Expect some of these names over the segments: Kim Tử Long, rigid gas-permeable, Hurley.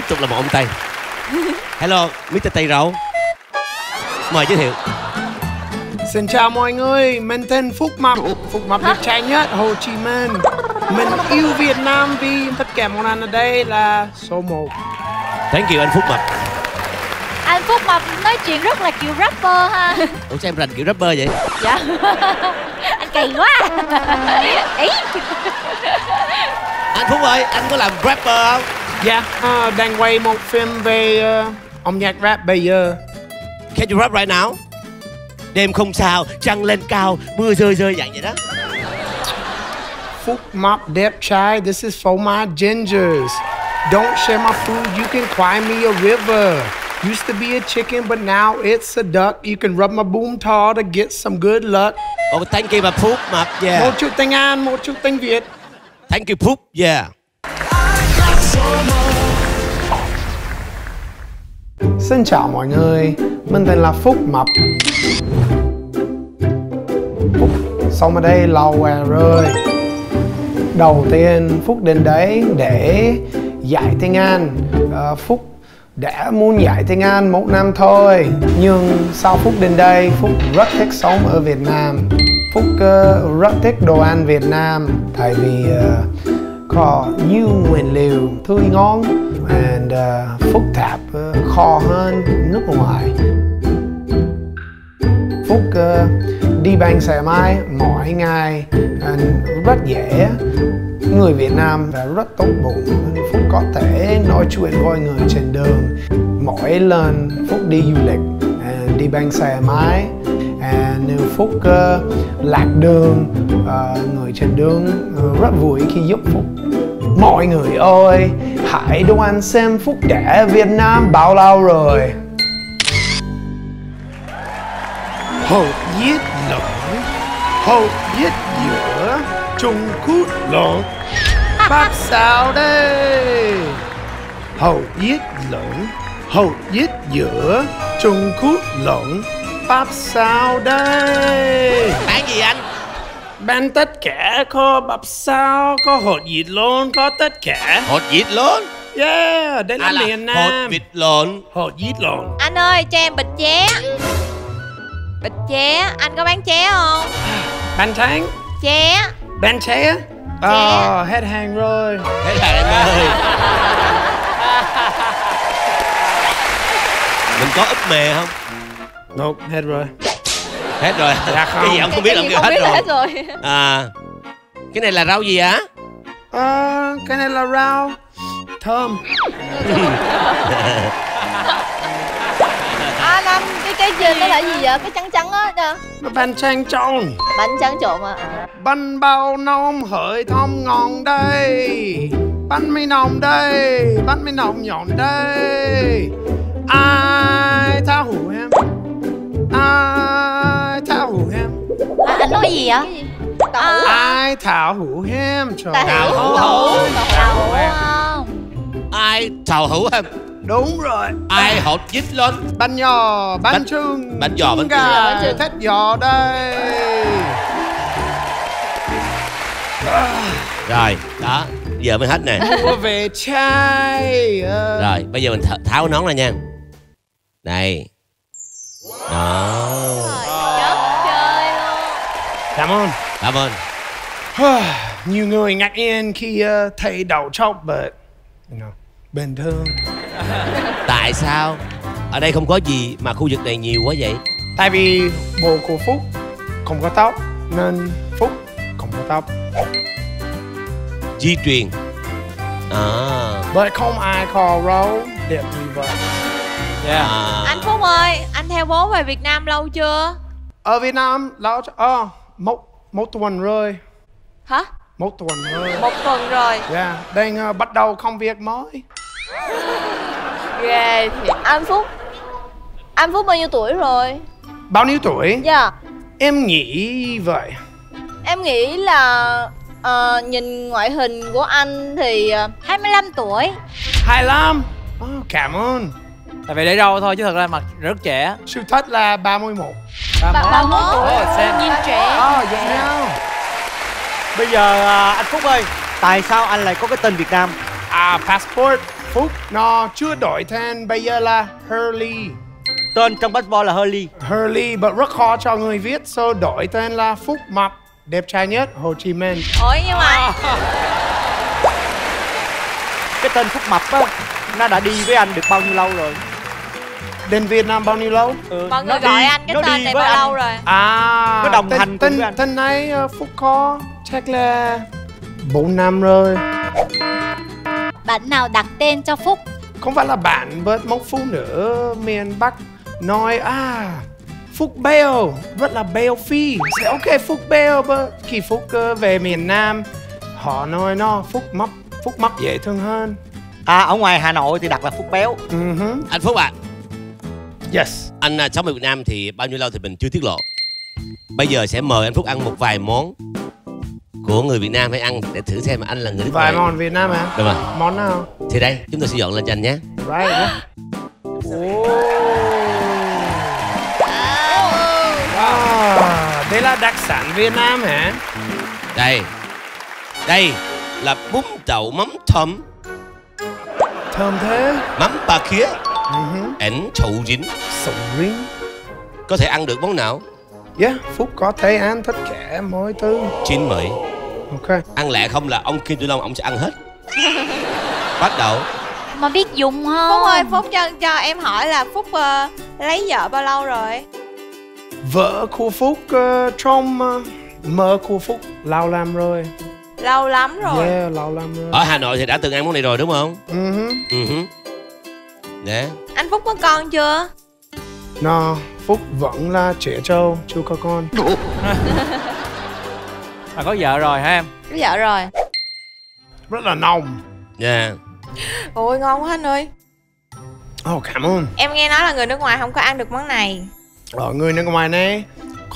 tiếp tục là một ông Tây. Hello, Mr. Tây Râu, mời giới thiệu. Xin chào mọi người, mình tên Phúc Mập đẹp trai nhất Hồ Chí Minh. Mình yêu Việt Nam vì tất cả món ăn ở đây là số 1. Thank you anh Phúc Mập. Anh Phúc Mập nói chuyện rất là kiểu rapper ha. Ủa sao em rành kiểu rapper vậy? Dạ. Anh kỳ quá. Ý. Anh Phúc ơi, anh có làm rapper không? Dạ, đang quay một phim về âm nhạc rap bây giờ. Can you rap right now? Đêm không sao, trăng lên cao, mưa rơi rơi dạng vậy đó. Phúc Mập đẹp trai, this is for my gingers. Don't share my food, you can cry me a river. Used to be a chicken, but now it's a duck. You can rub my boom tall to get some good luck. Oh, thank you, Phúc Mập, yeah. Một chút tiếng Anh, một chút tiếng Việt. Thank you, Phúc, yeah. Xin chào mọi người, mình tên là Phúc Mập. Phúc sống ở đây lâu rồi Đầu tiên Phúc đến đấy để dạy tiếng Anh. Phúc đã muốn dạy tiếng Anh một năm thôi, nhưng sau Phúc đến đây, Phúc rất thích sống ở Việt Nam. Phúc rất thích đồ ăn Việt Nam, tại vì có nhiều nguyên liệu tươi ngon and phức tạp khó hơn nước ngoài. Phúc đi bằng xe máy mỗi ngày rất dễ. Người Việt Nam là rất tốt bụng, Phúc có thể nói chuyện với người trên đường. Mỗi lần Phúc đi du lịch, đi bằng xe máy, nếu Phúc lạc đường, người trên đường rất vui khi giúp Phúc. Mọi người ơi, hãy đoán xem Phúc đã Việt Nam bao lâu rồi? Hột giết lửa, hột giết giữa, Trung Quốc lột Pháp sao đây? Hột giết lửa, hột giết giữa, Trung Quốc lộn Pháp sao đây? Bán gì anh? Bán tất cả, có bắp sao, có hột vịt lộn, có tất cả. Hột vịt lộn? Yeah, đây là miền Nam. Hột vịt lộn. Hột vịt lộn. Anh ơi, cho em bịch ché. Bịch ché, anh có bán ché không? Bán tráng. Ché. Bán ché. Ồ, hết hàng rồi. Hết hàng rồi. Mình có úp mè không? Nope, hết rồi. Hết rồi. Dạ không. Cái gì ông không biết, ông kêu hết rồi. À, cái này là rau gì hả? Cái này là rau thơm. À, Nam, cái gì, nó là gì vậy? Cái trắng trắng á. Bánh tráng trộn. Bánh tráng trộn à? Bánh bao nóng hởi thơm ngon đây. Bánh mì nồng đây, bánh mì nồng nhọn đây. Ai tha hủ em? Ai thảo hủ em? À, anh nói gì vậy? Ai thảo hủ em? Thảo hủ không? Ai thảo hủ em? Đúng rồi. Ai hột vít lên? Bánh giò, bánh trưng, bánh giò, bánh gà, thịt giò đây. Rồi, đó, giờ mới hết nè. Mua về chai. Rồi, bây giờ mình tháo nón ra nha. Này. Đó. Chất chơi luôn. Cảm ơn. Cảm ơn. Nhiều người ngạc nhiên khi thấy đầu trọc bệnh. Bình thường. Tại sao ở đây không có gì mà khu vực này nhiều quá vậy? Tại vì bồ của Phúc không có tóc, nên Phúc không có tóc. Di truyền à. Bởi không ai có râu đẹp như vậy. Yeah. À. Anh Phúc ơi, anh theo bố về Việt Nam lâu chưa? Ở Việt Nam lâu một tuần rồi. Hả? Một tuần rồi. Một tuần rồi. Yeah, đang bắt đầu công việc mới. Ghê thiệt. Anh Phúc bao nhiêu tuổi rồi? Bao nhiêu tuổi? Dạ. Yeah. Em nghĩ vậy. Em nghĩ là nhìn ngoại hình của anh thì 25 tuổi. 25? Oh, cảm ơn. Tại vì để đâu thôi chứ thật ra mặt rất trẻ. Sự thật là 31. 31 tuổi, nhìn trẻ. Vậy sao? Bây giờ anh Phúc ơi, tại sao anh lại có cái tên Việt Nam? À, passport. Phúc. Nó chưa đổi tên, bây giờ là Hurley. Tên trong baseball là Hurley. Hurley, but rất khó cho người viết, so đổi tên là Phúc Mập, đẹp trai nhất Hồ Chí Minh. Ôi nhưng mà cái tên Phúc Mập á, nó đã đi với anh được bao nhiêu lâu rồi? Đến Việt Nam bao nhiêu lâu? Mọi người gọi anh cái tên này bao lâu rồi? À, nó đồng hành cùng anh. Tên này Phúc có chắc là 4 năm rồi. Bạn nào đặt tên cho Phúc? Không phải là bạn, với một phụ nữ miền Bắc nói Phúc Bèo, rất là Bèo Phi. Sẽ ok Phúc Bèo, khi Phúc về miền Nam họ nói nó Phúc Mập. Phúc Mập dễ thương hơn. À, ở ngoài Hà Nội thì đặt là Phúc Béo. Anh Phúc ạ. Yes. Anh sống ở Việt Nam thì bao nhiêu lâu thì mình chưa tiết lộ. Bây giờ sẽ mời anh Phúc ăn một vài món của người Việt Nam hay ăn để thử xem anh là người nước ngoài. Vài món Việt Nam hả? Đúng rồi. Món nào? Thì đây, chúng tôi sẽ dọn lên cho anh nhé. Right. Đây là đặc sản Việt Nam hả? Đây. Đây là bún đậu mắm thơm. Thơm thế. Mắm bà khía. Ảnh sầu rín. Sầu rín. Có thể ăn được món nào? Yeah, Phúc có thể ăn tất cả mọi thứ. Chín mười. Ok. Ăn lẹ không là ông Kim Tử Long, ông sẽ ăn hết. Bắt đầu. Mà biết dùng không? Phúc ơi, Phúc cho em hỏi là Phúc lấy vợ bao lâu rồi? Vợ của Phúc trong mơ của Phúc lâu lắm rồi. Lâu lắm rồi. Yeah, lâu lắm rồi. Ở Hà Nội thì đã từng ăn món này rồi đúng không? Dạ. Anh Phúc có con chưa? No, Phúc vẫn là trẻ trâu, chưa có con. Mà có vợ rồi hả em? Có vợ rồi. Rất là nồng. Dạ. Ôi ngon quá anh ơi. Oh, cảm ơn. Em nghe nói là người nước ngoài không có ăn được món này. Người nước ngoài này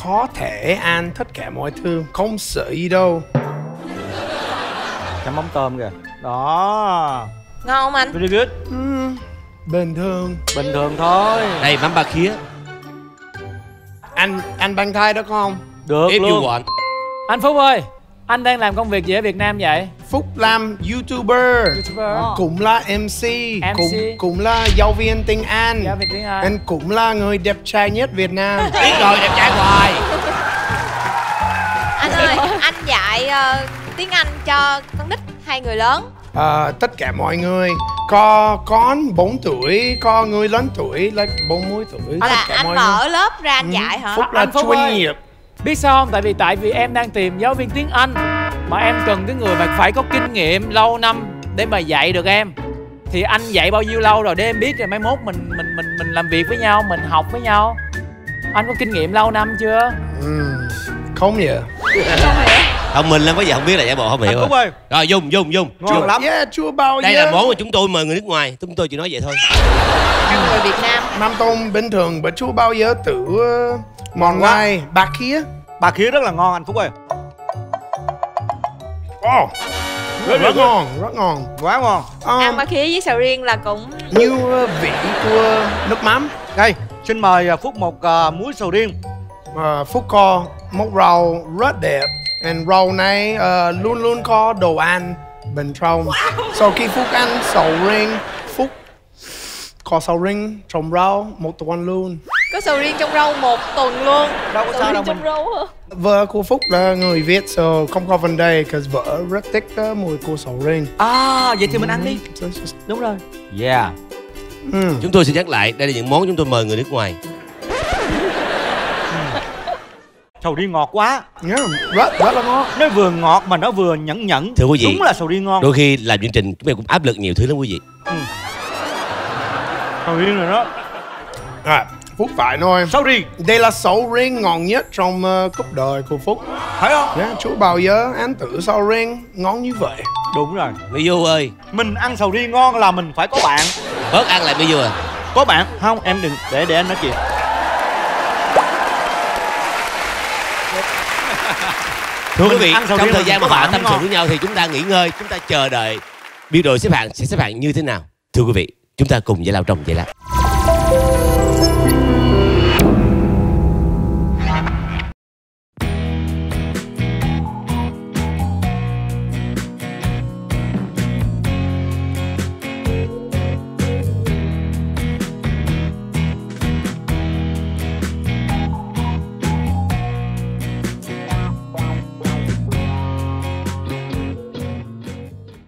có thể ăn tất cả mọi thứ, không sợ gì đâu. Chấm mắm tôm kìa. Đó. Ngon không anh? Very good. Bình thường. Bình thường thôi. Đây mắm ba khía. Anh bàn thai đó không? Được If luôn. Anh Phúc ơi, anh đang làm công việc gì ở Việt Nam vậy? Phúc làm YouTuber. Cũng là MC. Cũng là giáo viên tiếng Anh. Giáo viên tiếng Anh. Anh cũng là người đẹp trai nhất Việt Nam. Biết rồi, đẹp trai hoài. Anh ơi, anh dạy tiếng Anh cho con nít hay người lớn? Tất cả mọi người. Có con 4 tuổi, có người lớn tuổi là 40 tuổi. Là anh mở lớp ra anh dạy hả? Phúc là chuyên nghiệp. Biết sao không? Tại vì em đang tìm giáo viên tiếng Anh mà em cần cái người mà phải có kinh nghiệm lâu năm để mà dạy được em. Thì anh dạy bao nhiêu lâu rồi để em biết rồi mai mốt mình làm việc với nhau, mình học với nhau. Anh có kinh nghiệm lâu năm chưa? Không vậy. Thông minh lắm, có gì không biết là giả bộ không hiểu. Đúng rồi. Rồi dùng. Ngon lắm. Yeah, chua bao đây là món mà chúng tôi mời người nước ngoài. Chúng tôi chỉ nói vậy thôi. Ăn người Việt Nam. Mắm tôm bình thường và chua bao giờ tự mòn ngoài bà khía. Bà khía rất là ngon anh Phúc ơi. Wow. Rất ngon. Quá ngon. Ăn bà khía với sầu riêng là cũng như vị của nước mắm. Đây, xin mời Phúc một muối sầu riêng. Phúc co một rau rất đẹp. Rau này luôn luôn có đồ ăn bên trong. Sau khi Phúc ăn sầu riêng, Phúc có sầu riêng trong rau một tuần luôn. Có sầu riêng trong rau một tuần luôn. Đâu có sao đâu mình. Vợ của Phúc là người Việt, so không có vấn đề. Because vợ rất thích mùi của sầu riêng. À, vậy thì mình ăn đi. Đúng rồi. Yeah. Chúng tôi sẽ nhắc lại, đây là những món chúng tôi mời người nước ngoài. Sầu riêng ngọt quá. Rất là ngon. Nó vừa ngọt mà nó vừa nhẫn. Thưa quý vị, đúng là sầu riêng ngon. Đôi khi làm chương trình chúng em cũng áp lực nhiều thứ lắm quý vị. Sầu riêng rồi đó. Phúc phải thôi. Sầu riêng. Đây là sầu riêng ngon nhất trong cuộc đời của Phúc. Thấy không? Chú bao giờ ăn thử sầu riêng ngon như vậy. Đúng rồi. Mỹ Du ơi, mình ăn sầu riêng ngon là mình phải có bạn. Bớt ăn lại Mỹ Du à. Có bạn. Không em đừng để anh nói chuyện. Thưa quý vị, trong thời gian mà bạn tâm sự với nhau thì chúng ta nghỉ ngơi, chúng ta chờ đợi. Biết rồi xếp hạng sẽ xếp hạng như thế nào? Thưa quý vị, chúng ta cùng giải lao trong giải lao.